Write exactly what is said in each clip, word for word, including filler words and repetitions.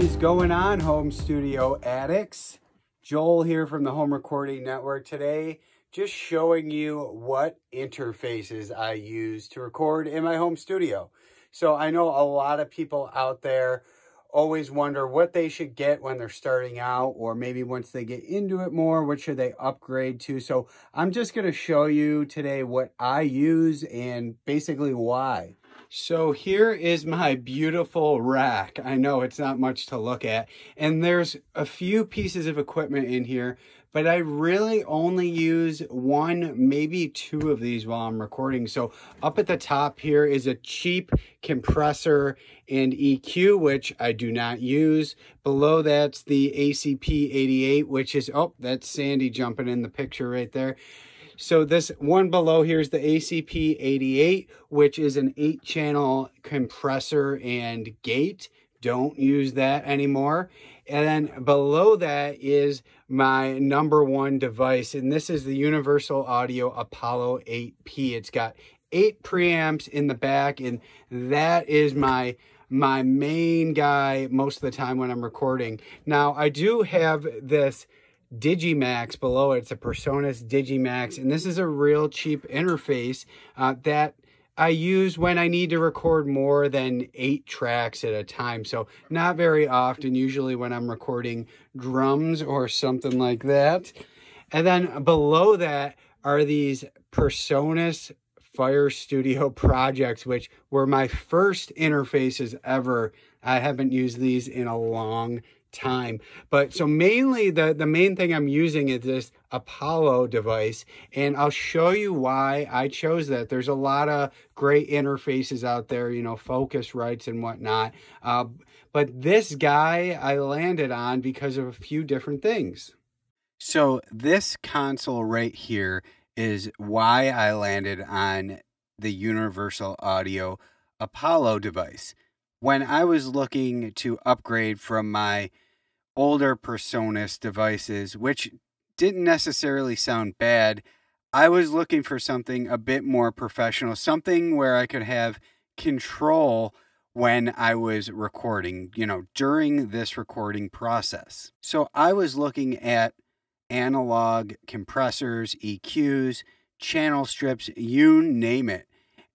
is going on, home studio addicts? Joel here from the Home Recording Network. Today, just showing you what interfaces I use to record in my home studio. So I know a lot of people out there always wonder what they should get when they're starting out, or maybe once they get into it more, what should they upgrade to? So I'm just going to show you today what I use and basically why. So here is my beautiful rack. I know it's not much to look at, and there's a few pieces of equipment in here, but I really only use one, maybe two of these while I'm recording. So up at the top here is a cheap compressor and E Q, which I do not use. Below that's the A C P eighty-eight, which is, oh, that's Sandy jumping in the picture right there. So this one below here is the A C P eighty-eight, which is an eight channel compressor and gate. Don't use that anymore. And then below that is my number one device, and this is the Universal Audio Apollo eight P. It's got eight preamps in the back, and that is my my main guy most of the time when I'm recording. Now, I do have this Digimax below it. It's a Presonus Digimax, and this is a real cheap interface uh, that I use when I need to record more than eight tracks at a time. So not very often, usually when I'm recording drums or something like that. And then below that are these Presonus Fire Studio projects, which were my first interfaces ever. I haven't used these in a long time. But so mainly the, the main thing I'm using is this Apollo device, and I'll show you why I chose that. There's a lot of great interfaces out there, you know, Focusrites and whatnot. Uh, but this guy I landed on because of a few different things. So this console right here is why I landed on the Universal Audio Apollo device. When I was looking to upgrade from my older Presonus devices, which didn't necessarily sound bad, I was looking for something a bit more professional, something where I could have control when I was recording, you know, during this recording process. So I was looking at analog compressors, E Qs, channel strips, you name it.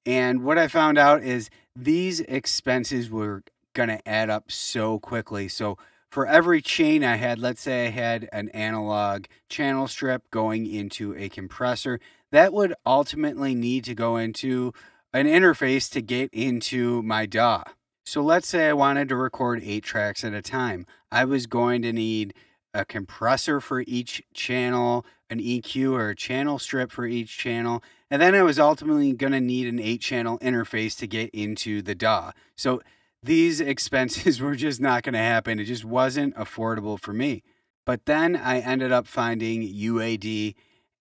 And what I found out is these expenses were going to add up so quickly. So for every chain I had, let's say I had an analog channel strip going into a compressor, that would ultimately need to go into an interface to get into my D A W. So let's say I wanted to record eight tracks at a time. I was going to need a compressor for each channel, an E Q or a channel strip for each channel, and then I was ultimately going to need an eight channel interface to get into the D A W. So these expenses were just not going to happen. It just wasn't affordable for me. But then I ended up finding U A D,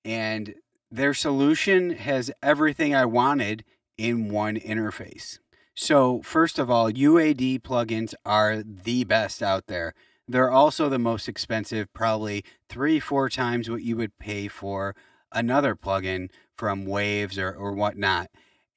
and their solution has everything I wanted in one interface. So first of all, U A D plugins are the best out there. They're also the most expensive, probably three, four times what you would pay for another plugin from Waves or, or whatnot.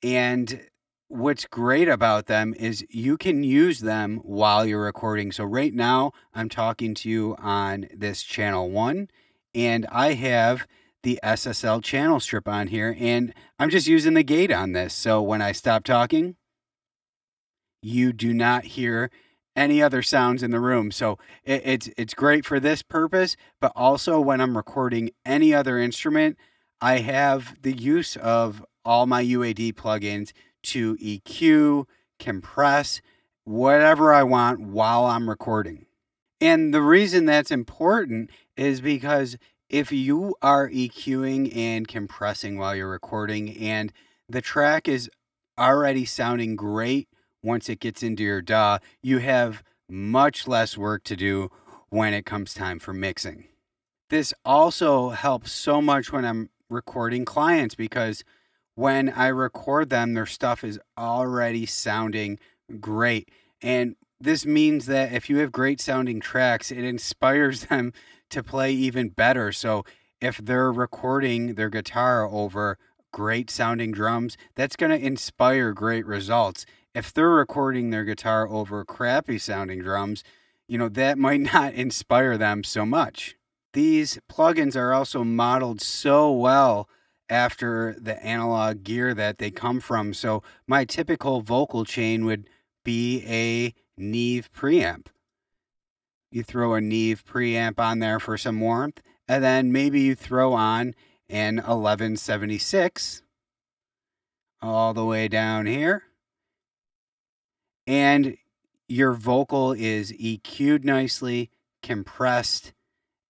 And what's great about them is you can use them while you're recording. So right now I'm talking to you on this channel one, and I have the S S L channel strip on here, and I'm just using the gate on this. So when I stop talking, you do not hear any other sounds in the room. So it, it's it's great for this purpose, but also when I'm recording any other instrument, I have the use of all my U A D plugins to E Q, compress, whatever I want while I'm recording. And the reason that's important is because if you are EQing and compressing while you're recording and the track is already sounding great once it gets into your D A W, you have much less work to do when it comes time for mixing. This also helps so much when I'm recording clients, because when I record them, their stuff is already sounding great. And this means that if you have great sounding tracks, it inspires them to play even better. So if they're recording their guitar over great sounding drums, that's going to inspire great results. If they're recording their guitar over crappy sounding drums, you know, that might not inspire them so much. These plugins are also modeled so well after the analog gear that they come from. So my typical vocal chain would be a Neve preamp. You throw a Neve preamp on there for some warmth, and then maybe you throw on an eleven seventy-six all the way down here. And your vocal is E Q'd nicely, compressed.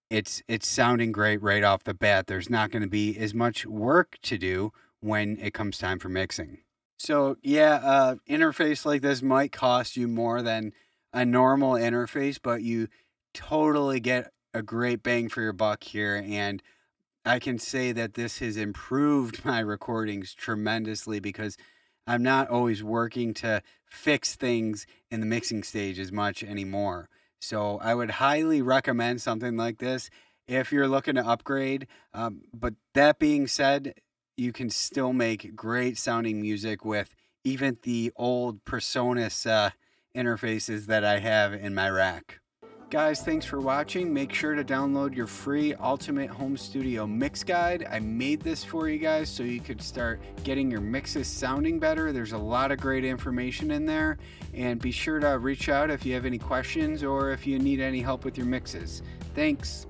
It's, it's sounding great right off the bat. There's not going to be as much work to do when it comes time for mixing. So yeah, uh, interface like this might cost you more than a normal interface, but you totally get a great bang for your buck here. And I can say that this has improved my recordings tremendously because I'm not always working to fix things in the mixing stage as much anymore. So I would highly recommend something like this if you're looking to upgrade. Um, but that being said, you can still make great sounding music with even the old Presonus uh, interfaces that I have in my rack. Guys, thanks for watching. Make sure to download your free Ultimate Home Studio Mix Guide. I made this for you guys so you could start getting your mixes sounding better. There's a lot of great information in there. And be sure to reach out if you have any questions or if you need any help with your mixes. Thanks.